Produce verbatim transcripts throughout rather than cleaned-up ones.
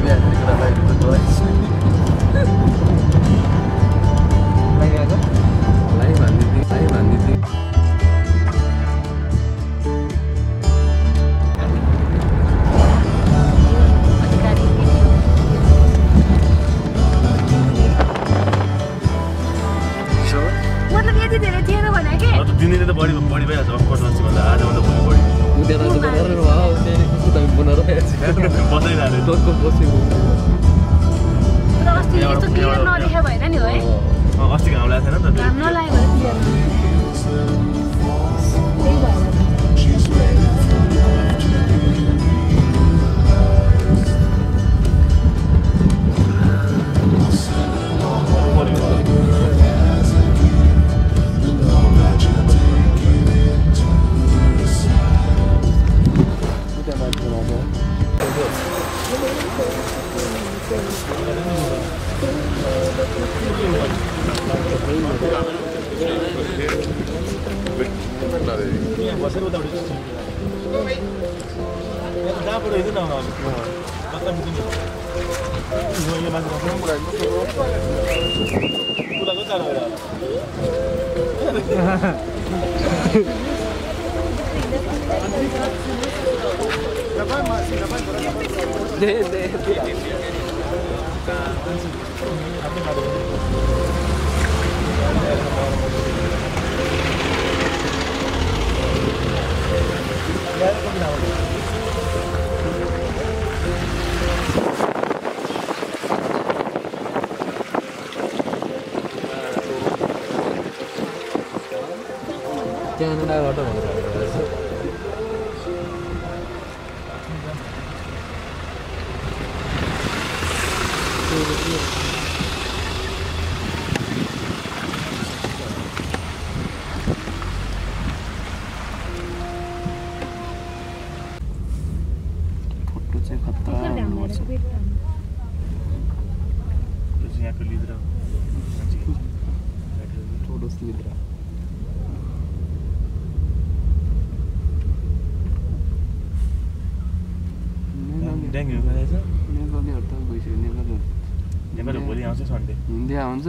Maybe I should have got a light with the lights.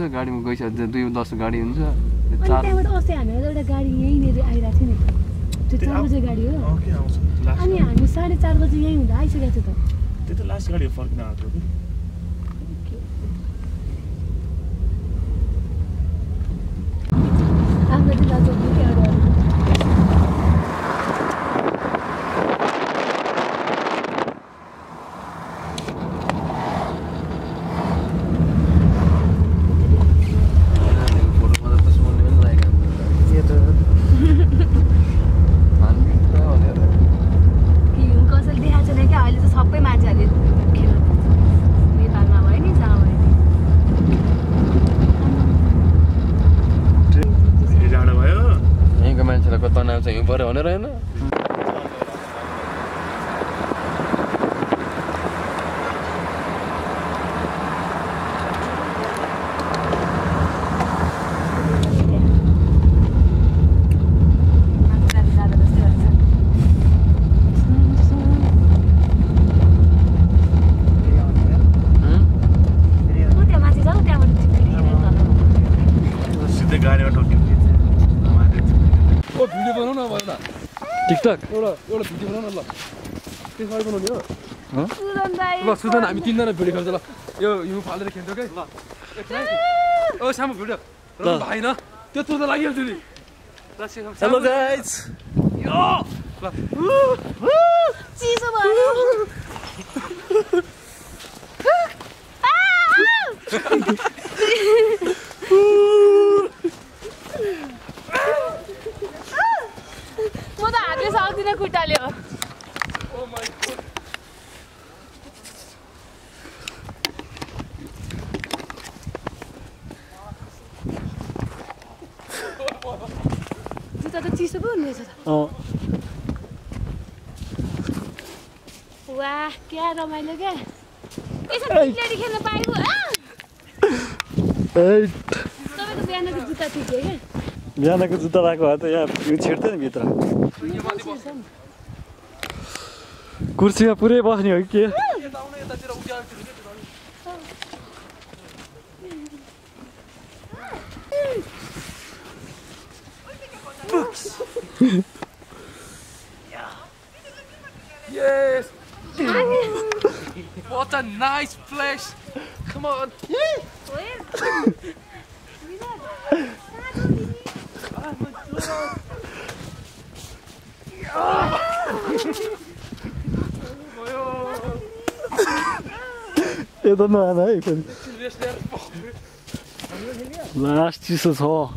गाडीमा गइसक्छ दुई दस गाडी हुन्छ चार अनि त्यहाँबाट अस्ति हामी एउटा गाडी यही नेर आइराछ नि त्यो चार बजे गाडी हो ओके आउँछ अनि हामी साढे चार बजे यही हुँदा आइसकेछ त त्यो त लास्ट गाडी हो फर्किन आएको हो ओके आउँदै जान्छ के हो Ola, ola video bana Allah. Sen var bunu ya. Ha? Sudan dayı. Bak Sudan abi three tane böyle kaldı la. Yo yumu falları kendi okey. La. O şamı video. Lan bhai na. Te tu da lagiyo dili. Hello guys. Yo. La. Cheese var. Yana ko juta lako ha to ya chhirte ni mitra kursi ma pure bahni ho ke Yes! What a nice flash! Come on! Eu tô no ano aí, velho. Laste isso só.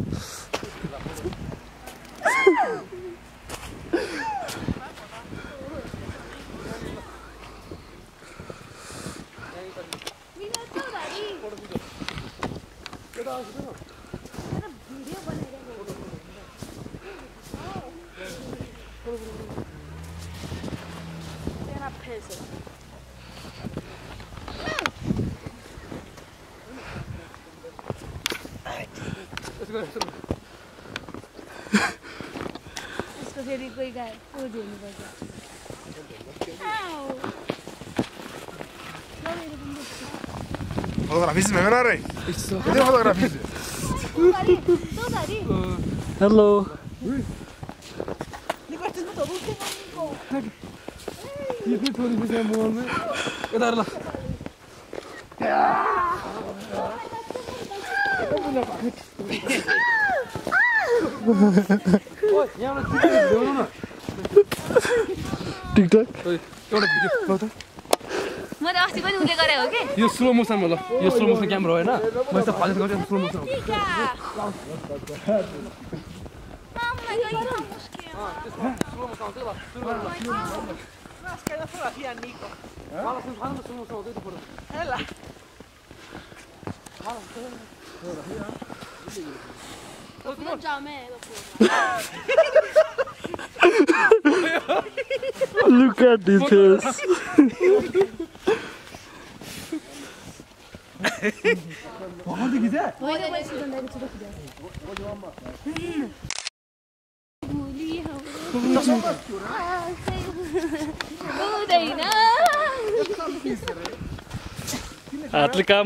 इसको फेरी कोई गाय वो देने बजा। Fotoğrafisi mi var ay? Ne fotoğrafisi? Hello. Ne kadar mutlu oldum ben. Yedi tane bize bu oldu. Kadarla. Oy, ya bunu çekiyor onu. TikTok. Oy, orada video foto. Mara asli bana ule kare ho ke? Yo slow motion mala. Yo slow motion camera ho na. Masa palet kare slow motion. Mamma ya çok muskil. Slow motion değil bak. Maske de fotoğrafı Nico. Valla sen hanım slow motion oldu bu. Hela. Valla. Look at this face. What did you say? What did you say? What did you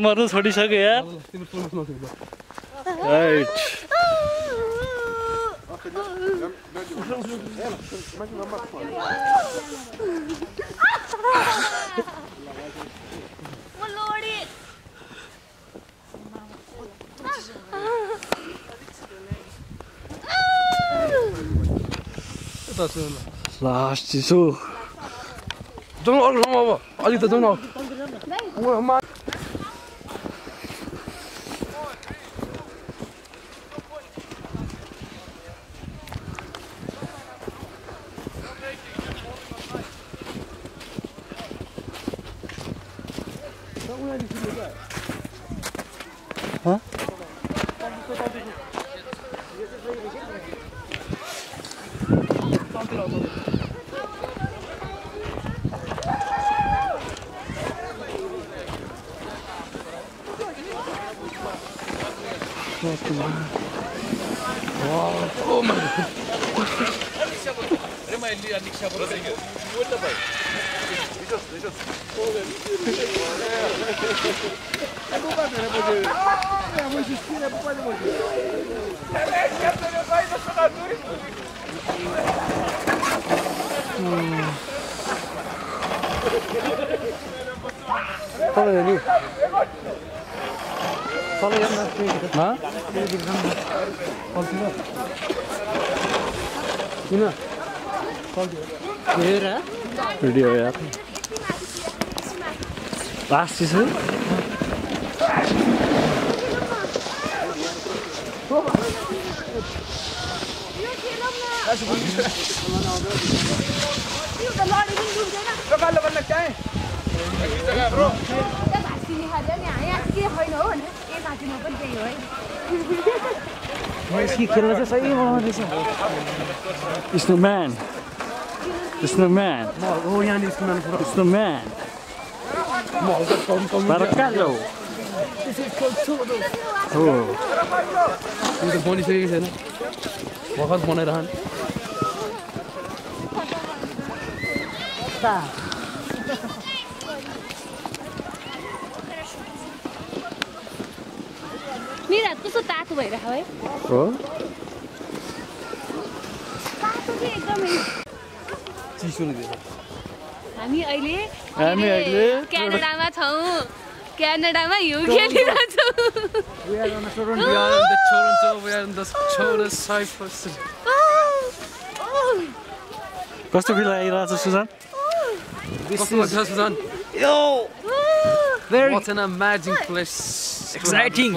Last is so. Don't know. I don't know. Huh? Oh my God. Fala ya nasıl gidiyor? Ha? İyi gidiyor. Kalkıyor. Yine. Kalkıyor. Nereye? Video ya. Last is it? Baba. It's no man. It's no man. It's no man. Baracallo. This is called Troodos. Oh. You can phone it again. What has phone around? Stop. Mira, tú so tato bhayera ho hai. हो तातो चाहिँ एकदमै चिसो नै छ। हामी अहिले हामी अहिले क्यानाडामा छौं। क्यानाडामा हिउँ खेलिरहेका छौं। We are on the Toronto, we are on the Toronto, we are on the Troodos Cyprus. कस्तो फिल आइरहेछ सुजन? कस्तो लाग्छ सुजन? यो Very what an amazing place. Exciting.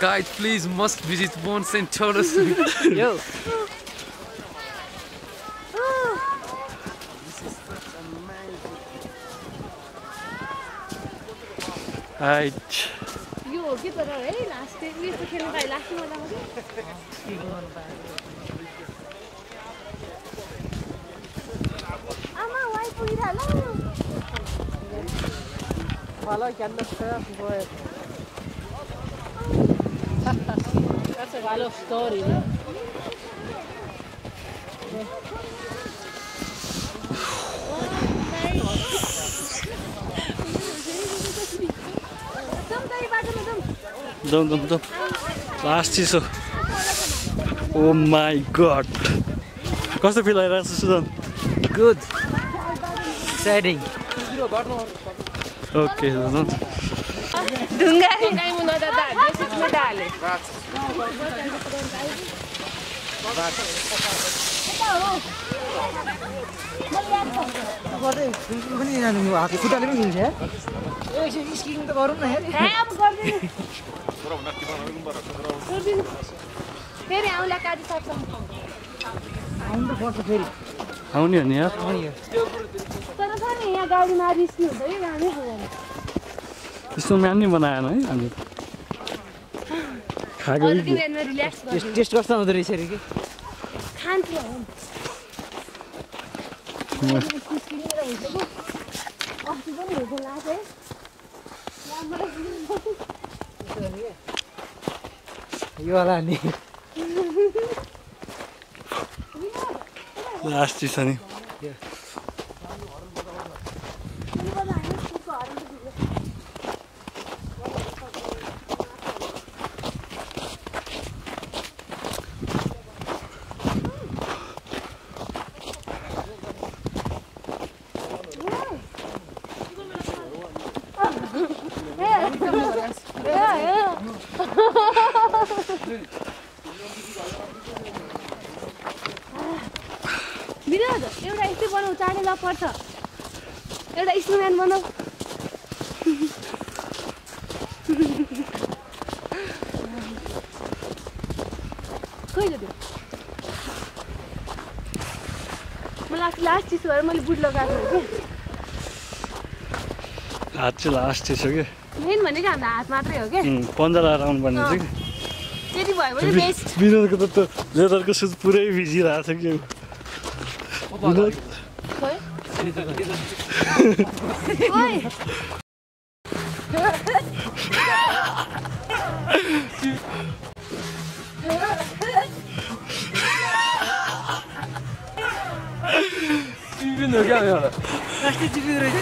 Guys, please must visit once in Troodos. Yo. This is such amazing. Hi. Yo, get out of here. Last day, we took him by last one. Ama, why put it alone? Follow can the surf boy. That's a wall of story. Don't don't don't. Last is so. Oh my God. How's the feel like, Susan? Good. Exciting. Okay, no, no. Dungari dai mo nada da, desit me dale. Gracias. Gracias. How many are there? How many are there? There are many. Here, Gauri Mari is new. There are many. This one I have not made. I have. Khaya. Already we are relaxed. Just just what time is it? Can't you? You are not. Last is sunny. Yeah. Actually, last is okay. Main money can last, matra okay. Hmm, Pondala round banana. Very boy, very best. Vinod ka to, Vinod ka shoot pure busy raha tha kyun? Vinod. Koi? Koi? Vinod kya ho raha? Last is Vinod.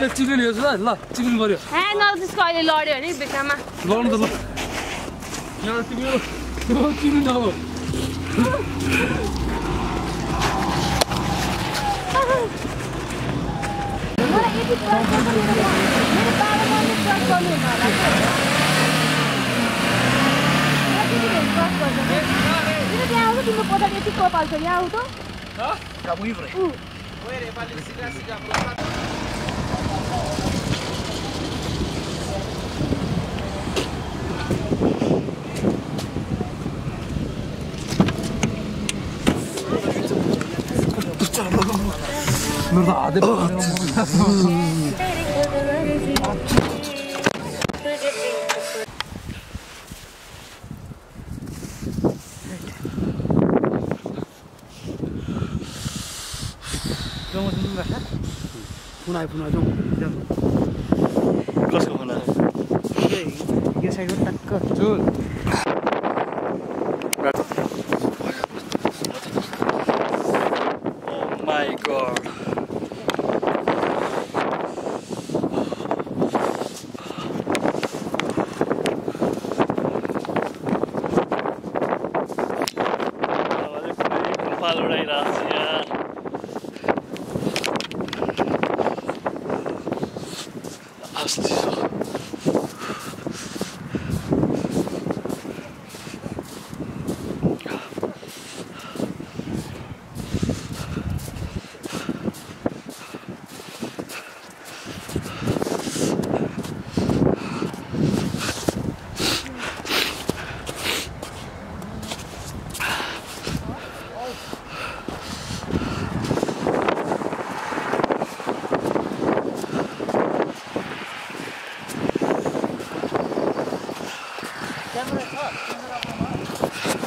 Let's chicken here, sir. La, chicken warrior. Hey, no, this guy is lord, right? Big camera. Lord, sir. Yeah, chicken. No, chicken, no. Murad, punai punai dong. Kelas kemana? Iya saya ikut takut. Jul. Oh my God. tolerate us, yeah. Give it a touch, give it up a lot.